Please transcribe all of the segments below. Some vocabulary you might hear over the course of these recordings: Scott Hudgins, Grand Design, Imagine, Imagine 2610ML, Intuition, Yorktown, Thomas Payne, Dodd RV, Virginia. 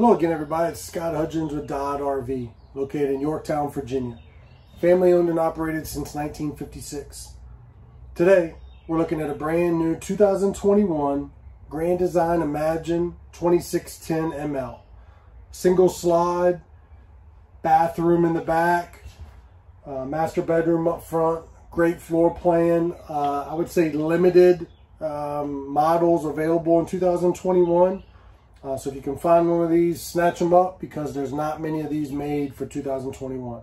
Hello again, everybody. It's Scott Hudgins with Dodd RV, located in Yorktown, Virginia. Family owned and operated since 1956. Today, we're looking at a brand new 2021 Grand Design Imagine 2610 ML. Single slide, bathroom in the back, master bedroom up front, great floor plan. I would say limited models available in 2021. So if you can find one of these, snatch them up because there's not many of these made for 2021.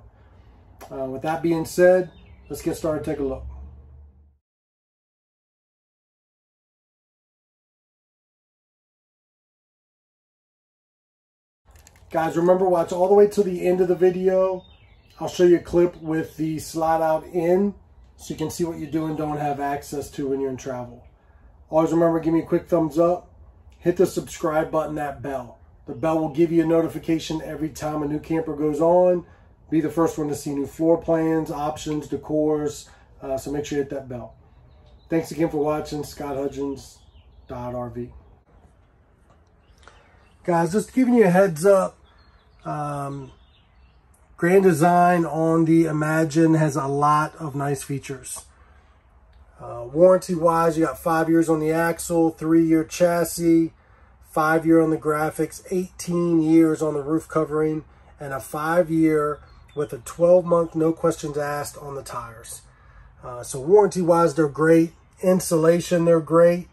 With that being said, let's get started, take a look. Guys, remember, watch all the way to the end of the video. I'll show you a clip with the slide out in so you can see what you do and don't have access to when you're in travel. Always remember, give me a quick thumbs up. Hit the subscribe button, that bell. The bell will give you a notification every time a new camper goes on. Be the first one to see new floor plans, options, decors. So make sure you hit that bell. Thanks again for watching. Scott Hudgins, Dodd RV. Guys, just giving you a heads up. Grand Design on the Imagine has a lot of nice features. Warranty-wise, you got 5 years on the axle, 3-year chassis, 5-year on the graphics, 18 years on the roof covering, and a 5-year with a 12-month no questions asked on the tires. So warranty-wise, they're great. Insulation, they're great.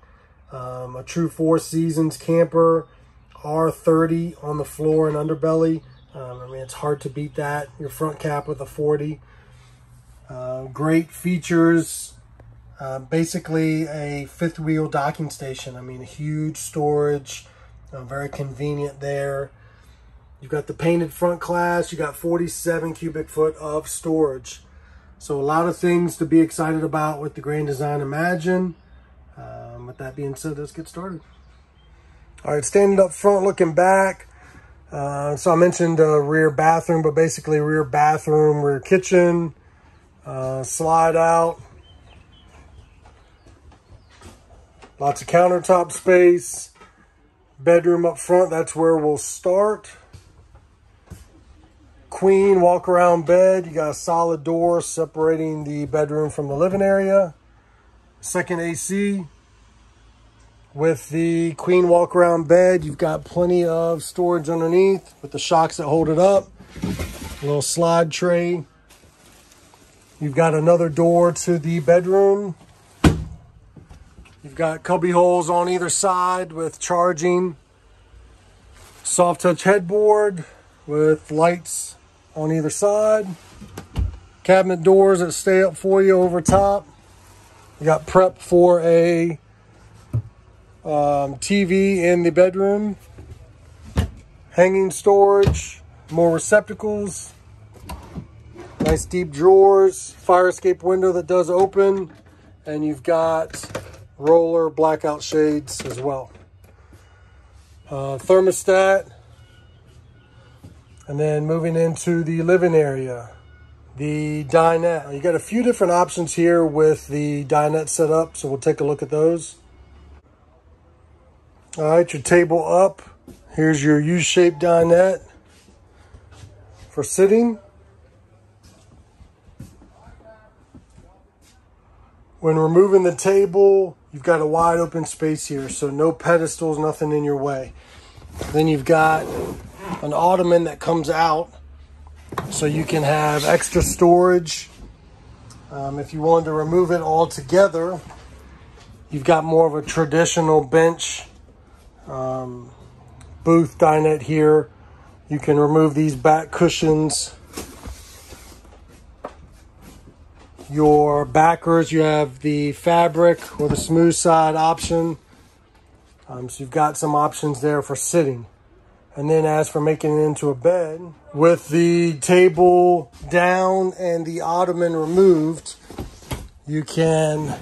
A true 4 Seasons camper, R30 on the floor and underbelly. I mean, it's hard to beat that. Your front cap with a 40. Great features. Basically a fifth wheel docking station. I mean, huge storage, very convenient there. You've got the painted front glass. You got 47 cubic foot of storage. So a lot of things to be excited about with the Grand Design Imagine. With that being said, let's get started. All right, standing up front, looking back. So I mentioned rear bathroom, but basically rear bathroom, rear kitchen, slide out. Lots of countertop space, bedroom up front. That's where we'll start. Queen walk around bed. You got a solid door separating the bedroom from the living area. Second AC with the queen walk around bed. You've got plenty of storage underneath with the shocks that hold it up. A little slide tray. You've got another door to the bedroom. You've got cubby holes on either side with charging, soft touch headboard with lights on either side, cabinet doors that stay up for you over top. You got prep for a TV in the bedroom, hanging storage, more receptacles, nice deep drawers, fire escape window that does open, and you've got roller blackout shades as well. Thermostat. And then moving into the living area, the dinette. You got a few different options here with the dinette setup, so we'll take a look at those. All right, your table up. Here's your U-shaped dinette for sitting. When removing the table, you've got a wide open space here, so no pedestals, nothing in your way. Then you've got an ottoman that comes out, so you can have extra storage. If you wanted to remove it all together, you've got more of a traditional bench booth dinette here. You can remove these back cushions. Your backers, you have the fabric or the smooth side option. So you've got some options there for sitting. And then as for making it into a bed, with the table down and the ottoman removed, you can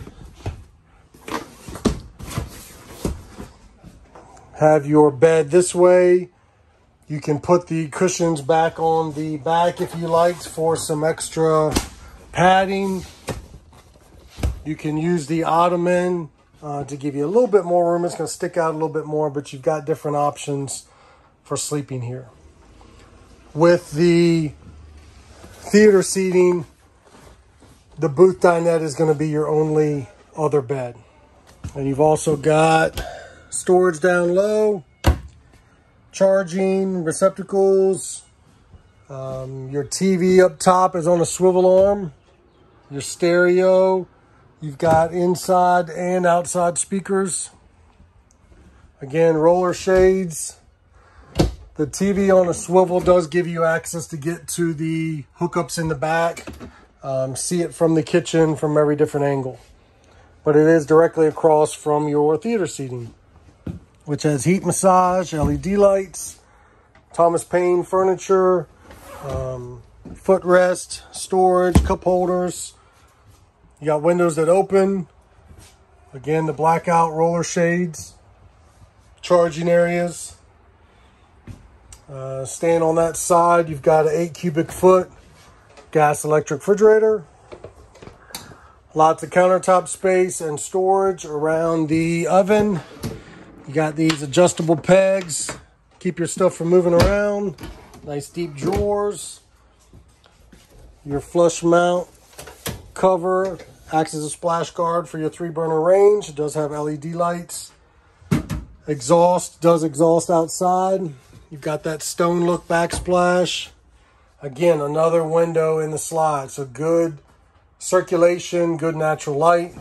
have your bed this way. You can put the cushions back on the back if you liked for some extra padding. You can use the ottoman to give you a little bit more room. It's going to stick out a little bit more, but you've got different options for sleeping here. With the theater seating, the booth dinette is going to be your only other bed. And you've also got storage down low, charging receptacles. Your TV up top is on a swivel arm, your stereo. You've got inside and outside speakers. Again, roller shades. The TV on a swivel does give you access to get to the hookups in the back. See it from the kitchen from every different angle. But it is directly across from your theater seating, which has heat massage, LED lights, Thomas Payne furniture, footrest, storage, cup holders. You got windows that open. Again, the blackout roller shades, charging areas. Staying on that side, you've got an 8 cubic foot gas electric refrigerator. Lots of countertop space and storage around the oven. You got these adjustable pegs, keep your stuff from moving around. Nice deep drawers. Your flush mount cover acts as a splash guard for your 3-burner range. It does have LED lights. Exhaust does exhaust outside. You've got that stone look backsplash. Again, another window in the slide. So good circulation, good natural light.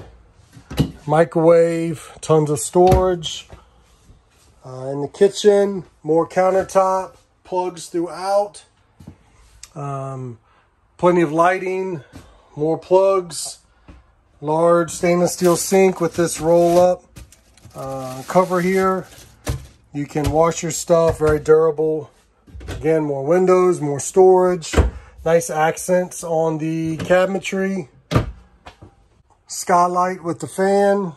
Microwave, tons of storage. In the kitchen, more countertop, plugs throughout. Plenty of lighting, more plugs. Large stainless steel sink with this roll-up cover here. You can wash your stuff, very durable. Again, more windows, more storage. Nice accents on the cabinetry. Skylight with the fan.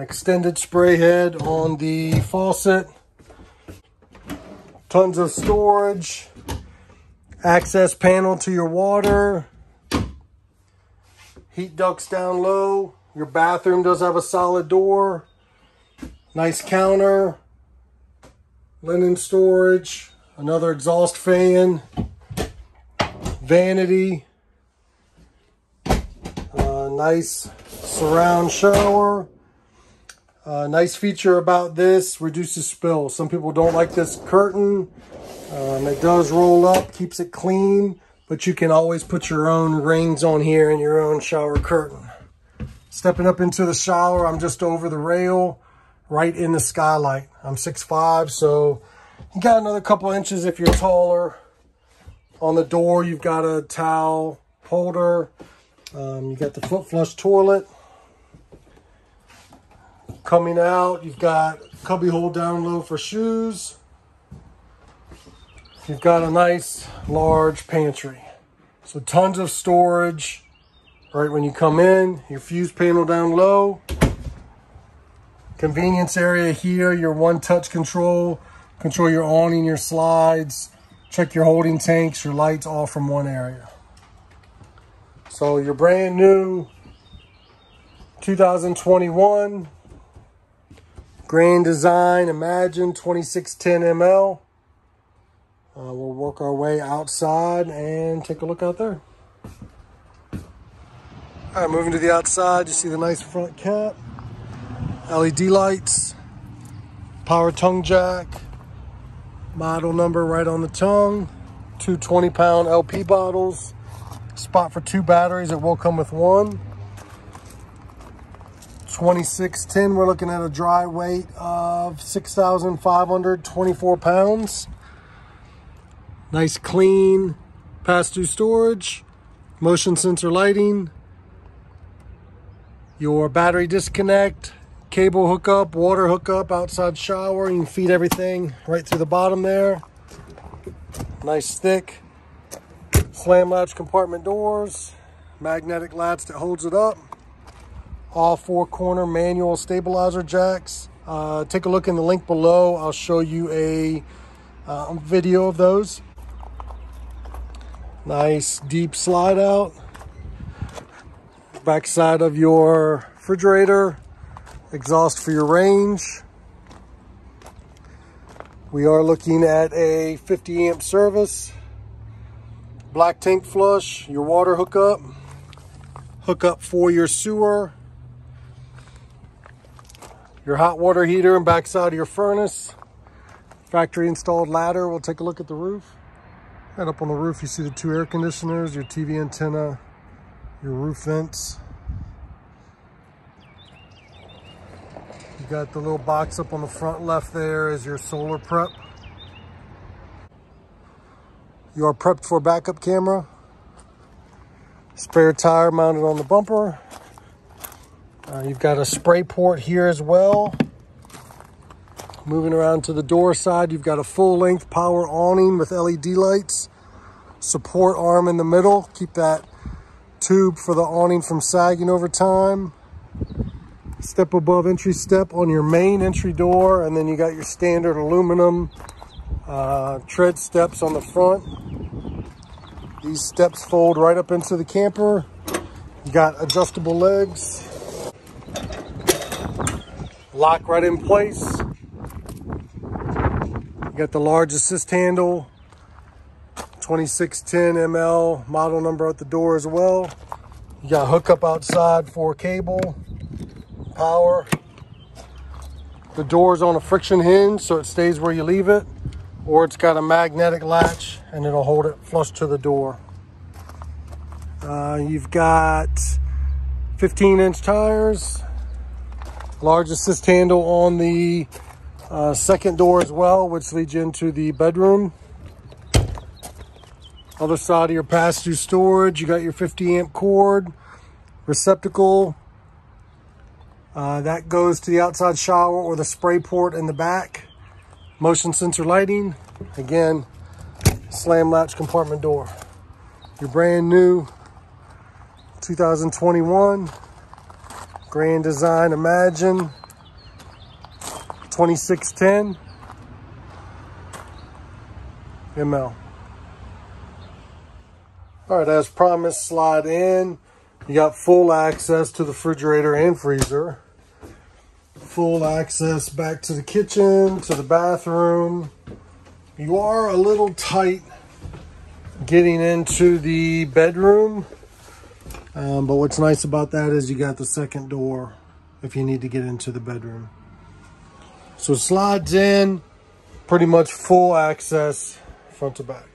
Extended spray head on the faucet. Tons of storage. Access panel to your water. Heat ducts down low. Your bathroom does have a solid door. Nice counter, linen storage, another exhaust fan, vanity, nice surround shower. Nice feature about this, reduces spill. Some people don't like this curtain. It does roll up, keeps it clean, but you can always put your own rings on here and your own shower curtain. Stepping up into the shower, I'm just over the rail. Right in the skylight. I'm 6'5", so you got another couple inches if you're taller. On the door, you've got a towel holder. You got the foot flush toilet. Coming out, you've got cubby hole down low for shoes. You've got a nice large pantry. So tons of storage right when you come in. Your fuse panel down low. Convenience area here, your one-touch control. Control your awning, your slides, check your holding tanks, your lights, all from one area. So your brand new 2021 Grand Design Imagine 2610 ML. We'll work our way outside and take a look out there. All right, moving to the outside, you see the nice front cap. LED lights, power tongue jack, model number right on the tongue, two 20-pound LP bottles, spot for 2 batteries. It will come with one. 2610, we're looking at a dry weight of 6,524 pounds. Nice clean pass-through storage, motion sensor lighting, your battery disconnect, cable hookup, water hookup, outside shower. You can feed everything right through the bottom there. Nice thick slam latch compartment doors, magnetic latch that holds it up, all 4-corner manual stabilizer jacks. Take a look in the link below. I'll show you a video of those. Nice deep slide out. Backside of your refrigerator. Exhaust for your range. We are looking at a 50 amp service, black tank flush, your water hookup for your sewer, your hot water heater and backside of your furnace, factory installed ladder. We'll take a look at the roof. Right up on the roof, you see the two air conditioners, your TV antenna, your roof vents. You got the little box up on the front left there is your solar prep. You are prepped for backup camera. Spare tire mounted on the bumper. You've got a spray port here as well. Moving around to the door side, you've got a full-length power awning with LED lights. Support arm in the middle. Keep that tube for the awning from sagging over time. Step above entry step on your main entry door. And then you got your standard aluminum tread steps on the front. These steps fold right up into the camper. You got adjustable legs. Lock right in place. You got the large assist handle, 2610 ML model number at the door as well. You got hookup outside for cable, power. The door's on a friction hinge, so it stays where you leave it, or it's got a magnetic latch and it'll hold it flush to the door. You've got 15-inch tires, large assist handle on the second door as well, which leads you into the bedroom. Other side of your pass-through storage, you got your 50 amp cord, receptacle. That goes to the outside shower or the spray port in the back. Motion sensor lighting. Again, slam latch compartment door. Your brand new 2021 Grand Design Imagine 2610 ML. All right, as promised, slide in. You got full access to the refrigerator and freezer. Full access back to the kitchen, to the bathroom. You are a little tight getting into the bedroom. But what's nice about that is you got the second door if you need to get into the bedroom. So it slides in, pretty much full access front to back.